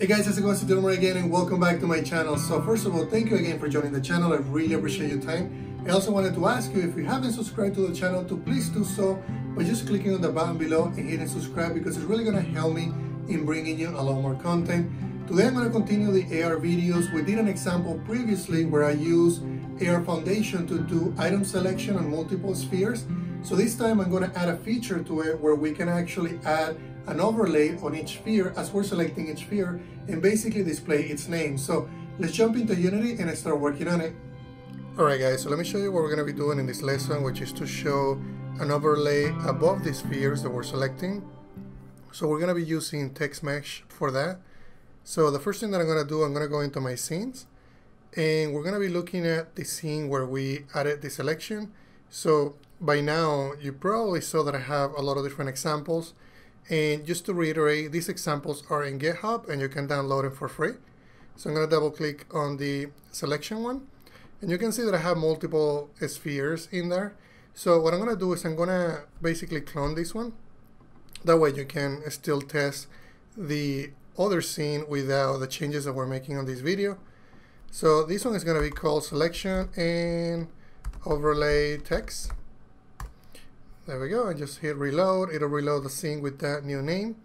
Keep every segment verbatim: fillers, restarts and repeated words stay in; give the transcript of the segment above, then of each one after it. Hey guys, how's it going? It's Dilmer again and welcome back to my channel. So first of all, thank you again for joining the channel. I really appreciate your time. I also wanted to ask you, if you haven't subscribed to the channel, to please do so by just clicking on the button below and hitting subscribe, because it's really going to help me in bringing you a lot more content. Today I'm going to continue the A R videos. We did an example previously where I used A R Foundation to do item selection on multiple spheres. So this time I'm going to add a feature to it where we can actually add an overlay on each sphere as we're selecting each sphere and basically display its name. So let's jump into Unity and start working on it. Alright guys, so let me show you what we're going to be doing in this lesson, which is to show an overlay above the spheres that we're selecting. So we're going to be using TextMesh for that. So the first thing that I'm going to do, I'm going to go into my scenes and we're going to be looking at the scene where we added the selection. So by now you probably saw that I have a lot of different examples. And just to reiterate, these examples are in GitHub and you can download them for free. So I'm going to double click on the selection one. And you can see that I have multiple spheres in there. So what I'm going to do is I'm going to basically clone this one. That way you can still test the other scene without the changes that we're making on this video. So this one is going to be called selection and overlay text. There we go, and just hit reload. It'll reload the scene with that new name.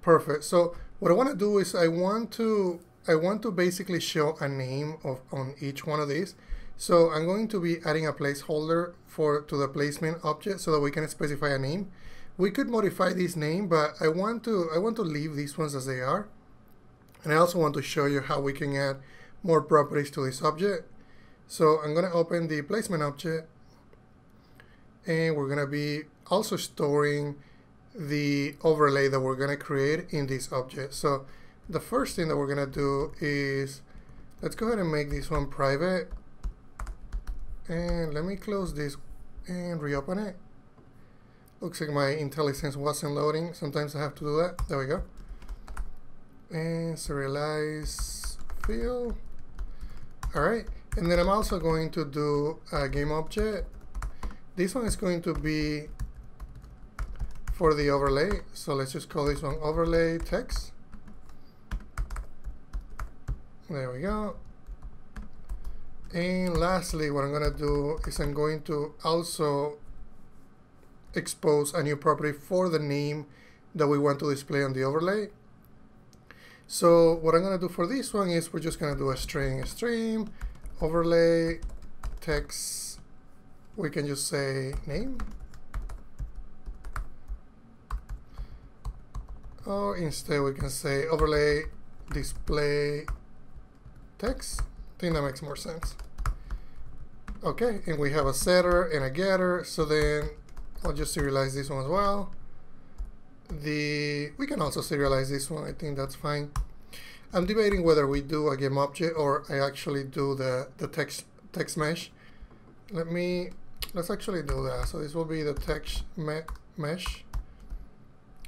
Perfect. So what I want to do is I want to I want to basically show a name of on each one of these. So I'm going to be adding a placeholder for to the placement object so that we can specify a name. We could modify this name, but I want to I want to leave these ones as they are. And I also want to show you how we can add more properties to this object. So I'm going to open the placement object. And we're going to be also storing the overlay that we're going to create in this object. So the first thing that we're going to do is, let's go ahead and make this one private. And let me close this and reopen it. Looks like my IntelliSense wasn't loading. Sometimes I have to do that. There we go. And serialize field. All right. And then I'm also going to do a game object. This one is going to be for the overlay, so let's just call this one overlay text. There we go. And lastly, what I'm going to do is I'm going to also expose a new property for the name that we want to display on the overlay. So what I'm going to do for this one is we're just going to do a string stream overlay text. We can just say name, or instead we can say overlay display text. I think that makes more sense. Okay, and we have a setter and a getter, so then I'll just serialize this one as well. The we can also serialize this one, I think that's fine. I'm debating whether we do a game object or I actually do the, the text text mesh. Let me Let's actually do that. So this will be the text me mesh.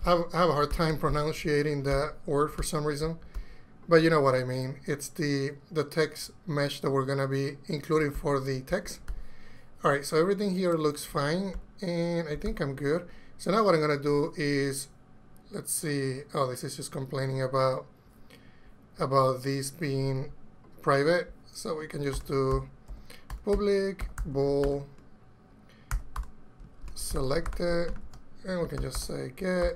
I have, I have a hard time pronunciating that word for some reason, but you know what I mean. It's the, the text mesh that we're going to be including for the text. All right, so everything here looks fine, and I think I'm good. So now what I'm going to do is, let's see. Oh, this is just complaining about, about these being private. So we can just do public bool selected, and we can just say get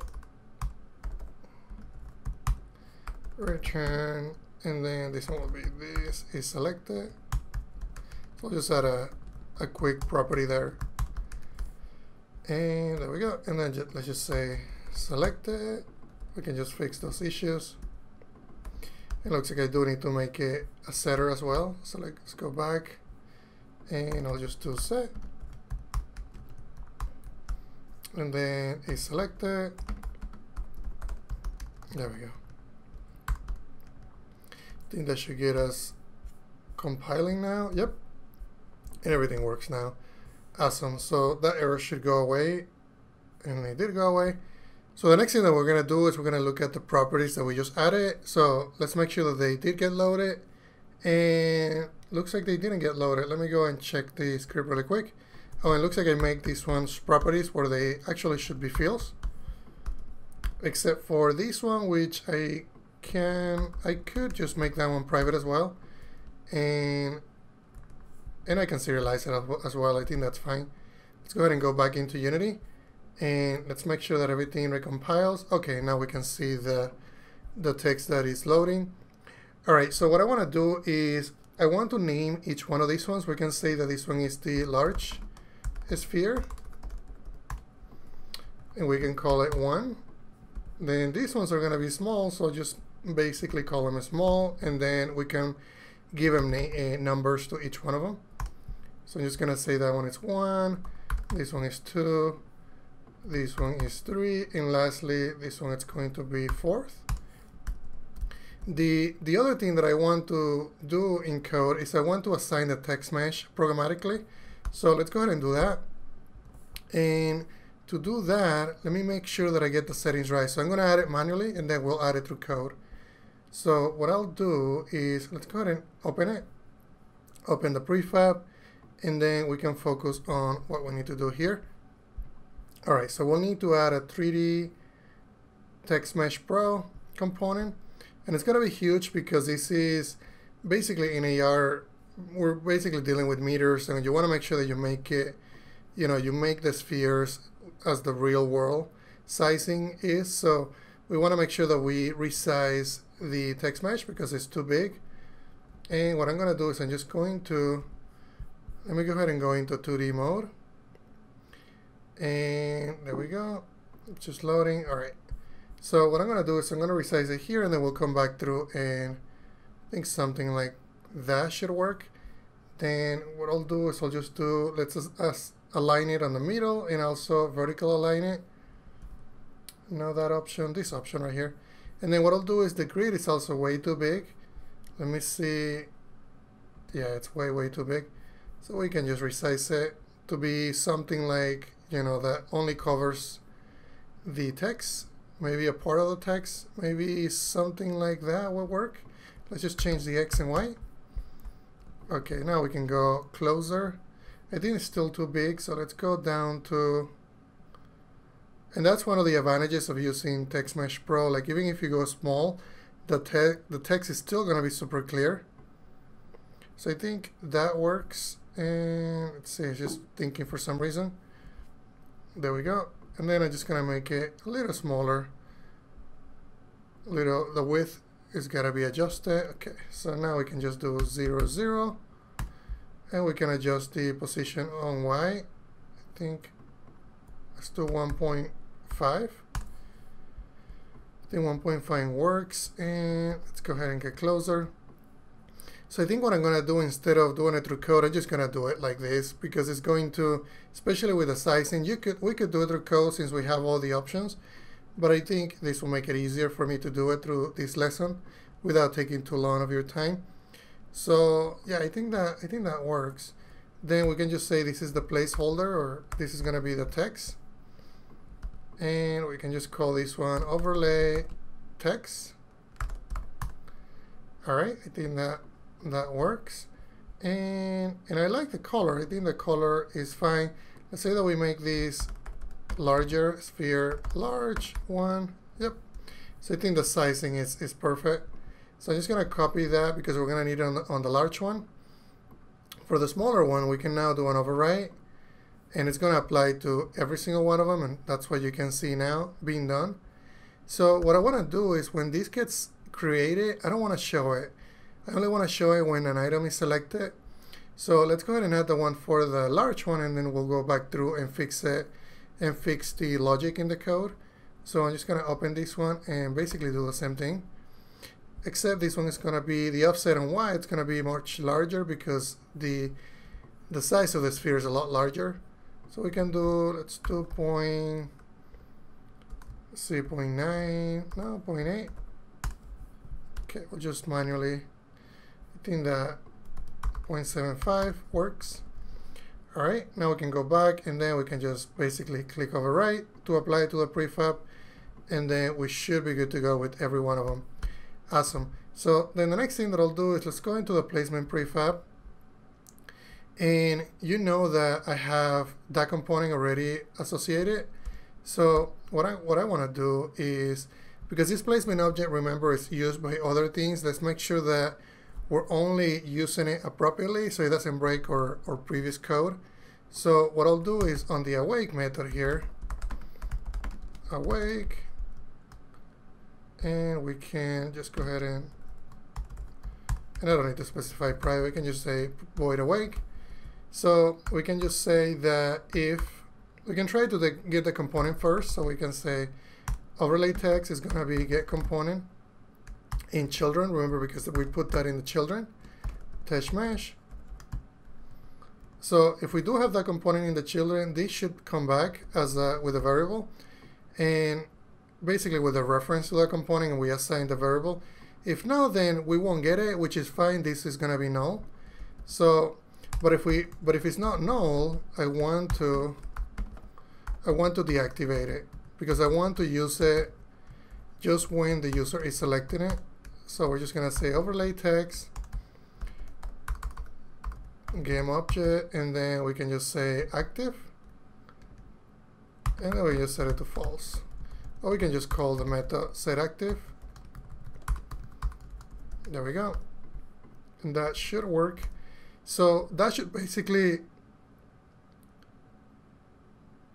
return, and then this one will be this is selected. So I'll just add a, a quick property there, and there we go. And then just, let's just say selected. We can just fix those issues. It looks like I do need to make it a setter as well, so let's go back and I'll just do set, and then it's selected. There we go. I think that should get us compiling now. Yep, and everything works now. Awesome, so that error should go away, and it did go away. So the next thing that we're gonna do is we're gonna look at the properties that we just added. So let's make sure that they did get loaded, and looks like they didn't get loaded. Let me go and check the script really quick. Oh, it looks like I make these ones properties where they actually should be fields, except for this one, which I can, I could just make that one private as well, and and I can serialize it as well. I think that's fine. Let's go ahead and go back into Unity, and let's make sure that everything recompiles. Okay, now we can see the the text that is loading. All right, so what I want to do is I want to name each one of these ones. We can say that this one is the large sphere, and we can call it one. Then these ones are going to be small, so just basically call them small, and then we can give them numbers to each one of them. So I'm just going to say that one is one, this one is two, this one is three, and lastly this one is going to be fourth. The, the other thing that I want to do in code is I want to assign the text mesh programmatically. So let's go ahead and do that. And to do that, let me make sure that I get the settings right. So I'm going to add it manually, and then we'll add it through code. So what I'll do is, let's go ahead and open it, open the prefab, and then we can focus on what we need to do here. All right, so we'll need to add a three D TextMesh Pro component, and it's going to be huge because this is basically in A R, we're basically dealing with meters, and you want to make sure that you make it, you know, you make the spheres as the real world sizing is. So we want to make sure that we resize the text mesh because it's too big. And what I'm going to do is I'm just going to, let me go ahead and go into two D mode. And there we go. It's just loading. All right. So what I'm going to do is I'm going to resize it here, and then we'll come back through, and I think something like that should work. Then what I'll do is I'll just do, let's us align it on the middle, and also vertical align it. Now that option, this option right here. And then what I'll do is the grid is also way too big. Let me see. Yeah, it's way, way too big. So we can just resize it to be something like, you know, that only covers the text, maybe a part of the text, maybe something like that will work. Let's just change the X and Y. Okay, now we can go closer. I think it's still too big, so let's go down to, and that's one of the advantages of using TextMesh Pro. Like, even if you go small, the, te the text is still going to be super clear. So I think that works. And let's see, it's just thinking for some reason. There we go. And then I'm just going to make it a little smaller. A little, the width is going to be adjusted. Okay, so now we can just do zero, zero. And we can adjust the position on Y. I think let's do one point five. I think one point five works. And let's go ahead and get closer. So I think what I'm going to do, instead of doing it through code, I'm just going to do it like this, because it's going to, especially with the sizing, you could we could do it through code since we have all the options. But I think this will make it easier for me to do it through this lesson without taking too long of your time. So yeah, I think that I think that works. Then we can just say this is the placeholder, or this is going to be the text, and we can just call this one overlay text. All right, I think that that works, and and I like the color. I think the color is fine. Let's say that we make this larger sphere large one. Yep. So I think the sizing is is perfect. So I'm just going to copy that because we're going to need it on the, on the large one. For the smaller one, we can now do an override, and it's going to apply to every single one of them, and that's what you can see now being done. So what I want to do is when this gets created, I don't want to show it. I only want to show it when an item is selected. So let's go ahead and add the one for the large one, and then we'll go back through and fix it and fix the logic in the code. So I'm just going to open this one and basically do the same thing. Except this one is going to be the offset on Y. It's going to be much larger because the the size of the sphere is a lot larger. So we can do, let's do point, let's see, point nine, no, point eight. Okay, we'll just manually, I think that point seven five works. All right, now we can go back, and then we can just basically click override to apply to the prefab, and then we should be good to go with every one of them. Awesome. So then the next thing that I'll do is let's go into the placement prefab. And you know that I have that component already associated. So what I what I want to do is Because this placement object, remember, is used by other things, let's make sure that we're only using it appropriately so it doesn't break our, our previous code. So what I'll do is on the awake method here, awake, and we can just go ahead and, and I don't need to specify private, we can just say void awake. So we can just say that if, we can try to get the component first, so we can say overlay text is gonna be get component in children, remember, because we put that in the children, TextMesh. So if we do have that component in the children, this should come back as a, with a variable, and basically with a reference to that component, and we assign the variable. If not, then we won't get it, which is fine. This is gonna be null. So, but if we, but if it's not null, I want to, I want to deactivate it because I want to use it just when the user is selecting it. So we're just gonna say overlay text, game object, and then we can just say active, and then we just set it to false. Or we can just call the method setActive. There we go. And that should work. So that should basically,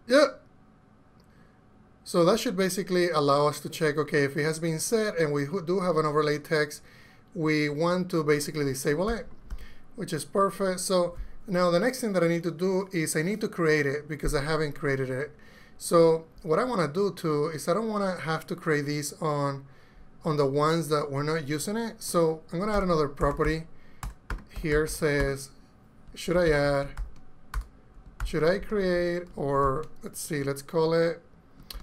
yeah. So that should basically allow us to check, okay, if it has been set and we do have an overlay text, we want to basically disable it, which is perfect. So now the next thing that I need to do is I need to create it because I haven't created it. So what I want to do too is I don't want to have to create these on on the ones that we're not using it. So I'm going to add another property here, says should I add, should I create, or let's see, let's call it,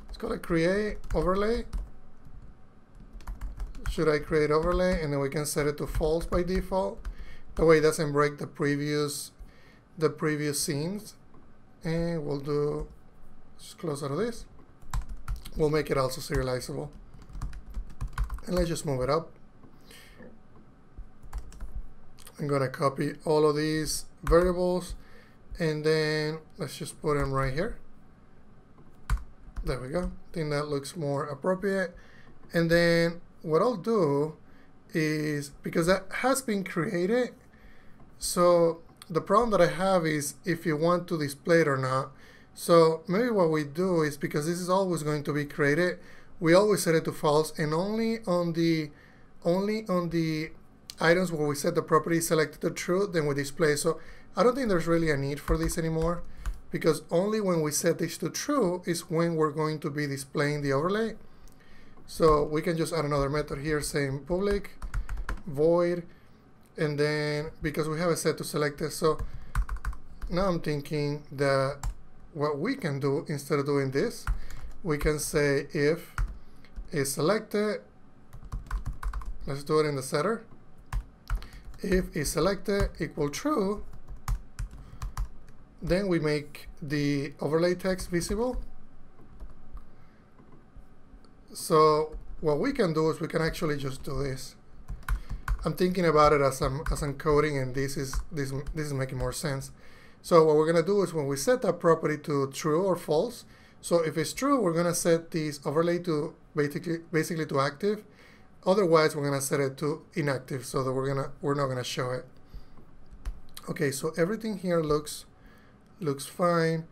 let's call it create overlay. Should I create overlay, and then we can set it to false by default. That way it doesn't break the previous the previous scenes. And we'll do, just close out of this. We'll make it also serializable. And let's just move it up. I'm gonna copy all of these variables and then let's just put them right here. There we go. I think that looks more appropriate. And then what I'll do is, because that has been created, so the problem that I have is if you want to display it or not. So maybe what we do is, because this is always going to be created, we always set it to false, and only on the only on the items where we set the property selected to true, then we display. So I don't think there's really a need for this anymore, because only when we set this to true is when we're going to be displaying the overlay. So we can just add another method here saying public void, and then because we have it set to selected, so now I'm thinking that what we can do, instead of doing this, we can say if is selected, let's do it in the setter, if is selected equal true, then we make the overlay text visible. So what we can do is we can actually just do this. I'm thinking about it as I'm as I'm coding, and this is this this is making more sense. So what we're going to do is when we set that property to true or false, so if it's true, we're going to set this overlay to basically, basically to active. Otherwise, we're going to set it to inactive so that we're going to we're not going to show it. Okay, so everything here looks looks fine.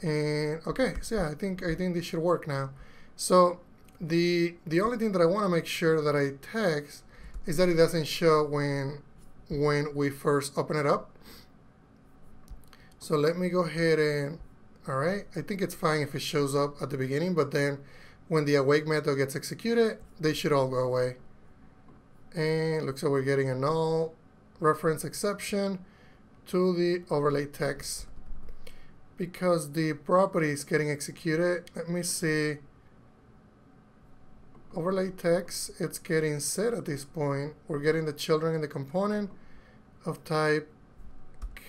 And okay, so yeah, I think I think this should work now. So the the only thing that I want to make sure that I text is that it doesn't show when when we first open it up. So let me go ahead and, all right, I think it's fine if it shows up at the beginning, but then when the awake method gets executed, they should all go away. And it looks like we're getting a null reference exception to the overlay text. Because the property is getting executed, let me see. Overlay text, it's getting set at this point. We're getting the children in the component of type.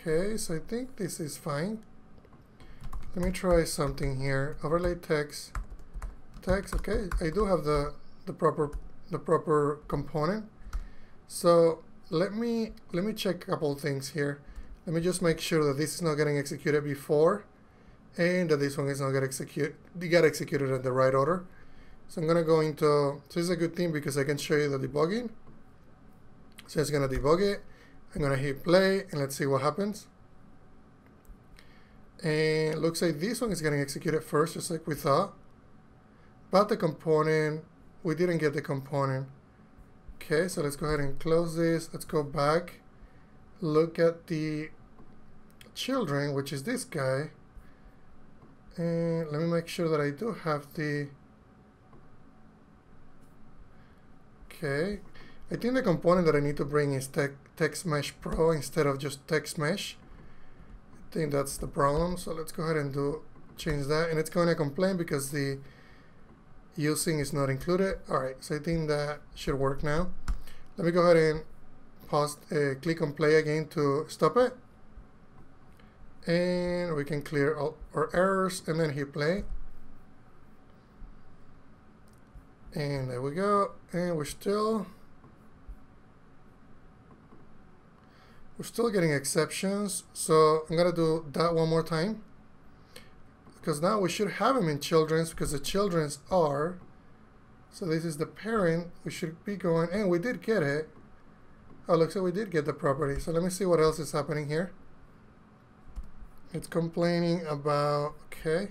Okay, so I think this is fine. Let me try something here. Overlay text, text. Okay, I do have the the proper the proper component. So let me let me check a couple things here. Let me just make sure that this is not getting executed before, and that this one is not get execute. They got executed in the right order. So I'm gonna go into, this is a good thing because I can show you the debugging. So it's gonna debug it. I'm gonna hit play and let's see what happens. And it looks like this one is getting executed first, just like we thought. But the component, we didn't get the component. Okay, so let's go ahead and close this. Let's go back, look at the children, which is this guy. And let me make sure that I do have the, okay. I think the component that I need to bring is TextMesh Pro instead of just TextMesh. I think that's the problem. So let's go ahead and do change that. And it's going to complain because the using is not included. All right, so I think that should work now. Let me go ahead and pause, uh, click on play again to stop it. And we can clear all our errors and then hit play. And there we go. And we're still... We're still getting exceptions, so I'm gonna do that one more time because now we should have them in children's because the children's are, so this is the parent, we should be going, and we did get it. Oh, looks like we did get the property. So let me see what else is happening here. It's complaining about, okay,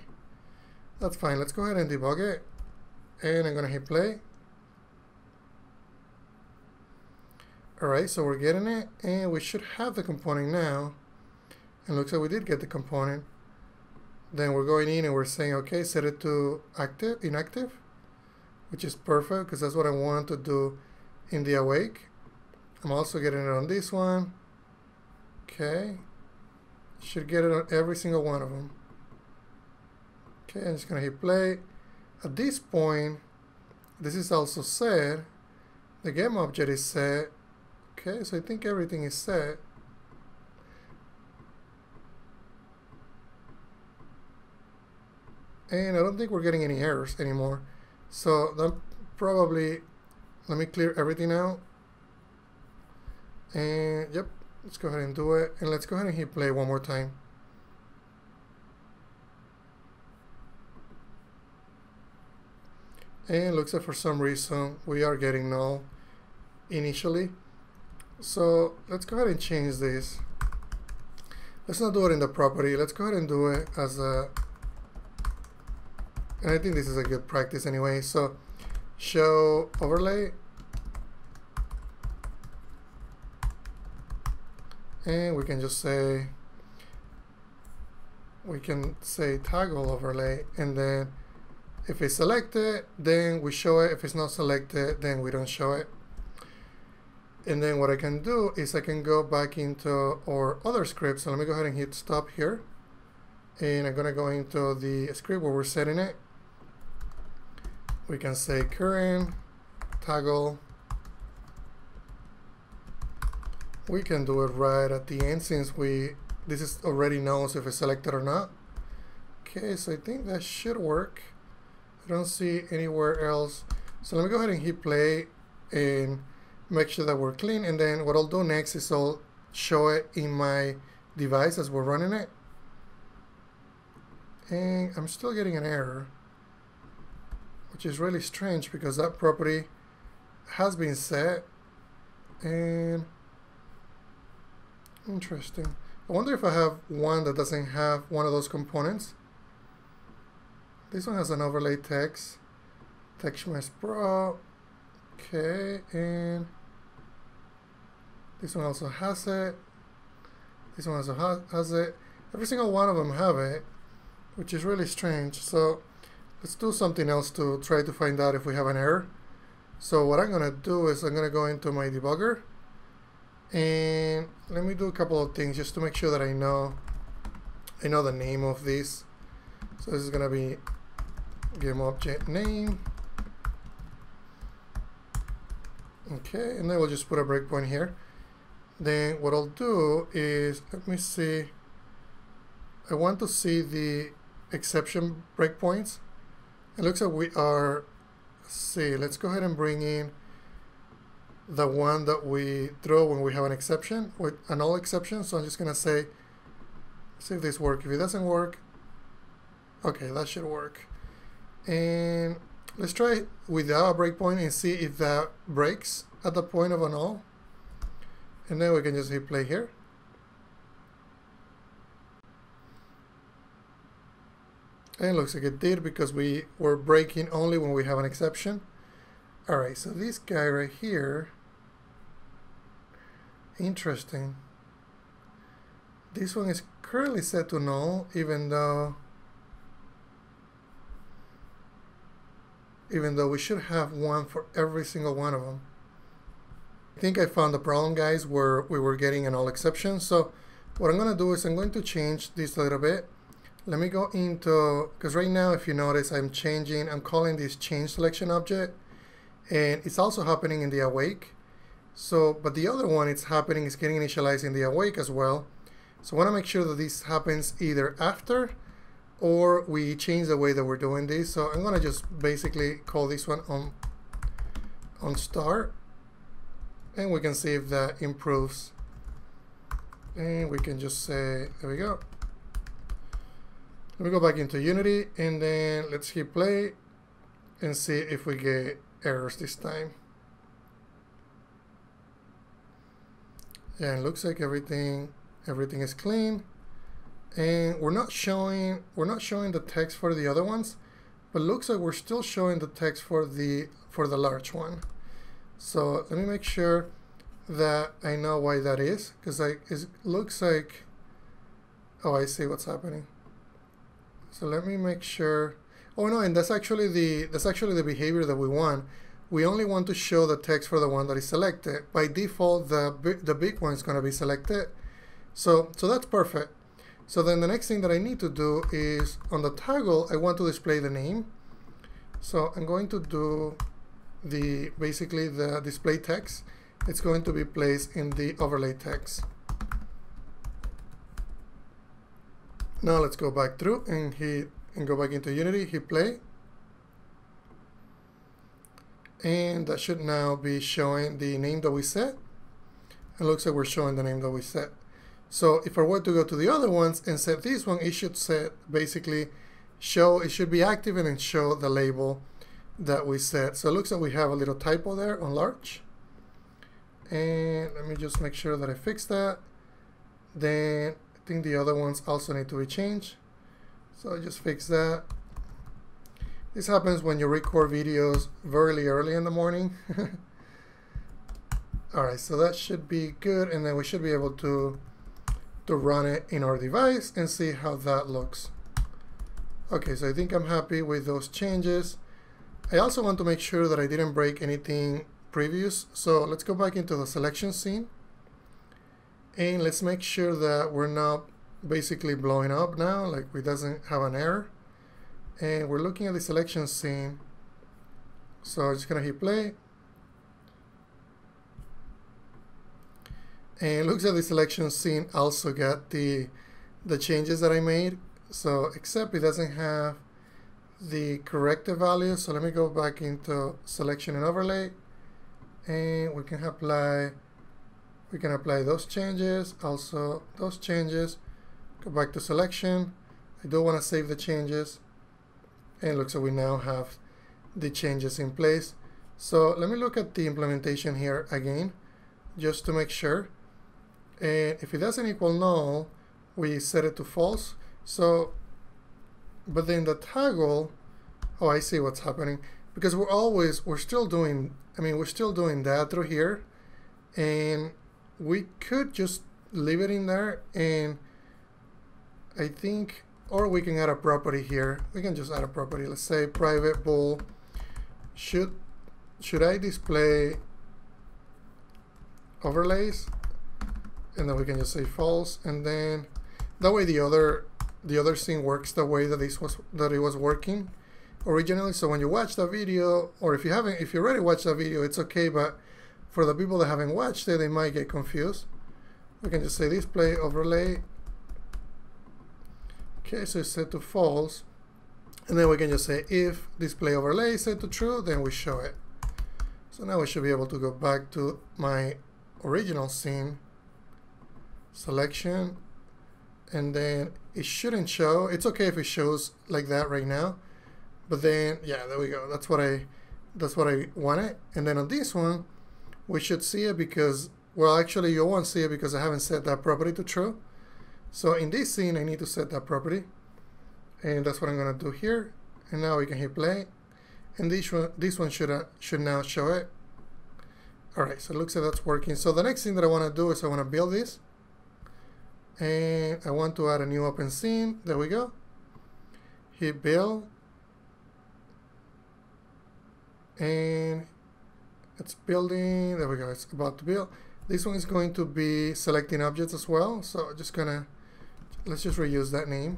that's fine. Let's go ahead and debug it, and I'm gonna hit play. Alright, so we're getting it, and we should have the component now. And looks like we did get the component. Then we're going in and we're saying, okay, set it to active, inactive, which is perfect because that's what I want to do in the awake. I'm also getting it on this one. Okay, should get it on every single one of them. Okay, I'm just gonna hit play. At this point, this is also set. The game object is set. Okay, so I think everything is set. And I don't think we're getting any errors anymore. So that probably, let me clear everything out. And yep, let's go ahead and do it. And let's go ahead and hit play one more time. And looks like for some reason we are getting null initially. So let's go ahead and change this. Let's not do it in the property. Let's go ahead and do it as a, and I think this is a good practice anyway. So show overlay. And we can just say, we can say toggle overlay. And then if it's selected, then we show it. If it's not selected, then we don't show it. And then what I can do is I can go back into our other script. So let me go ahead and hit stop here. And I'm going to go into the script where we're setting it. We can say current toggle. We can do it right at the end since we this is already knows if it's selected or not. Okay, so I think that should work. I don't see anywhere else. So let me go ahead and hit play and make sure that we're clean, and then what I'll do next is I'll show it in my device as we're running it. And I'm still getting an error, which is really strange because that property has been set. And interesting. I wonder if I have one that doesn't have one of those components. This one has an overlay text, TextMesh Pro. Okay, and this one also has it. This one also ha has it. Every single one of them have it, which is really strange. So let's do something else to try to find out if we have an error. So what I'm gonna do is I'm gonna go into my debugger, and let me do a couple of things just to make sure that I know I know the name of this. So this is gonna be game object name. Okay, and then we'll just put a breakpoint here. Then what I'll do is, let me see, I want to see the exception breakpoints. It looks like we are, let's see, let's go ahead and bring in the one that we throw when we have an exception, with a null exception. So I'm just gonna say, see if this works. If it doesn't work, okay, that should work. And Let's try it without a breakpoint and see if that breaks at the point of a null. And then we can just hit play here. And it looks like it did because we were breaking only when we have an exception. Alright, so this guy right here, interesting. This one is currently set to null, even though even though we should have one for every single one of them. I think I found the problem, guys, where we were getting a null exception. So what I'm going to do is I'm going to change this a little bit. Let me go into, because right now, if you notice, I'm changing, I'm calling this change selection object, and it's also happening in the awake. So, but the other one, it's happening, it's getting initialized in the awake as well. So I want to make sure that this happens either after or we change the way that we're doing this. So I'm going to just basically call this one on, on start, and we can see if that improves. And we can just say, there we go. Let me go back into Unity, and then let's hit play and see if we get errors this time. Yeah, it looks like everything everything is clean. And we're not showing we're not showing the text for the other ones, but looks like we're still showing the text for the for the large one. So let me make sure that I know why that is, because I it looks like, oh, I see what's happening. So let me make sure. Oh no, and that's actually the that's actually the behavior that we want. We only want to show the text for the one that is selected. By default, the the big one is going to be selected. So so that's perfect. So then the next thing that I need to do is on the toggle, I want to display the name. So I'm going to do the basically the display text. It's going to be placed in the overlay text. Now let's go back through and hit and go back into Unity, hit play. And that should now be showing the name that we set. It looks like we're showing the name that we set. So if I were to go to the other ones and set this one, it should set basically show, it should be active and then show the label that we set. So it looks like we have a little typo there on large. And let me just make sure that I fix that. Then I think the other ones also need to be changed. So I just fix that. This happens when you record videos very early in the morning. All right, so that should be good. And then we should be able to, to run it in our device and see how that looks. Okay, so I think I'm happy with those changes. I also want to make sure that I didn't break anything previous. So let's go back into the selection scene. And let's make sure that we're not basically blowing up now, like it doesn't have an error. And we're looking at the selection scene. So I'm just gonna hit play. And it looks like the selection scene also got the the changes that I made. So except it doesn't have the corrected value. So let me go back into selection and overlay. And we can apply we can apply those changes, also those changes. Go back to selection. I do want to save the changes. And it looks like we now have the changes in place. So let me look at the implementation here again, just to make sure. And if it doesn't equal null, we set it to false. So, but then the toggle, oh, I see what's happening. Because we're always, we're still doing, I mean, we're still doing that through here. And we could just leave it in there. And I think, or we can add a property here. We can just add a property. Let's say private bool. Should, should I display overlays? And then we can just say false. And then that way the other the other thing works the way that this was that it was working originally. So when you watch the video, or if you haven't, if you already watched the video, it's okay. But for the people that haven't watched it, they might get confused. We can just say display overlay. Okay, so it's set to false, and then we can just say if display overlay is set to true, then we show it. So now we should be able to go back to my original scene, selection, and then it shouldn't show. It's okay if it shows like that right now, But then, yeah, there we go. That's what I, that's what I wanted. And then on this one, we should see it because, well, actually you won't see it because I haven't set that property to true. So in this scene, I need to set that property. And that's what I'm gonna do here. And now we can hit play. And this one, this one should, uh, should now show it. All right, so it looks like that's working. So the next thing that I wanna do is I wanna build this. And I want to add a new open scene. There we go. Hit build. And it's building, there we go, it's about to build. This one is going to be selecting objects as well, so just gonna, let's just reuse that name.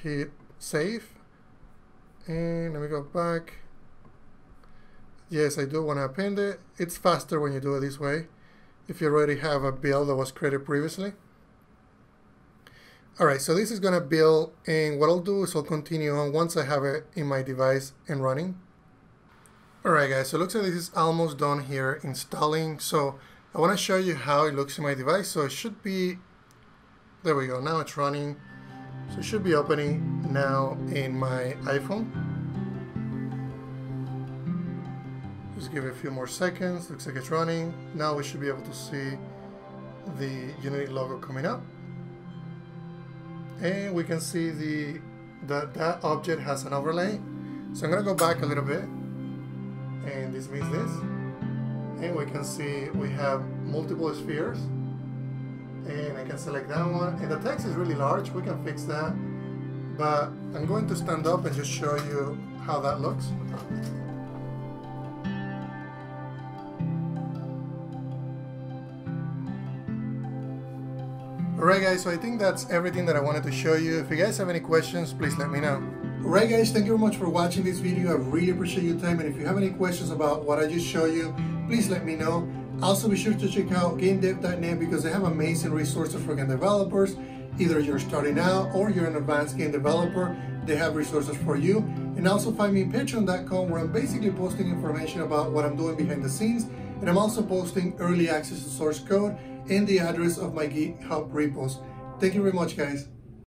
Hit save, and let me go back. Yes, I do wanna append it. It's faster when you do it this way, if you already have a build that was created previously. All right, so this is gonna build, and what I'll do is I'll continue on once I have it in my device and running. All right guys, so it looks like this is almost done here installing. So I wanna show you how it looks in my device. So it should be, there we go, now it's running. So it should be opening now in my iPhone. Just give it a few more seconds, looks like it's running. Now we should be able to see the Unity logo coming up. And we can see the that that object has an overlay. So I'm gonna go back a little bit and dismiss this, and we can see we have multiple spheres, and I can select that one, and the text is really large, we can fix that, but I'm going to stand up and just show you how that looks. Alright guys, so I think that's everything that I wanted to show you. If you guys have any questions, please let me know. Alright guys, thank you very much for watching this video. I really appreciate your time, and if you have any questions about what I just showed you, please let me know. Also be sure to check out game dev dot net because they have amazing resources for game developers. Either you're starting out or you're an advanced game developer, they have resources for you. And also find me patreon dot com where I'm basically posting information about what I'm doing behind the scenes, and I'm also posting early access to source code and the address of my GitHub repos. Thank you very much, guys.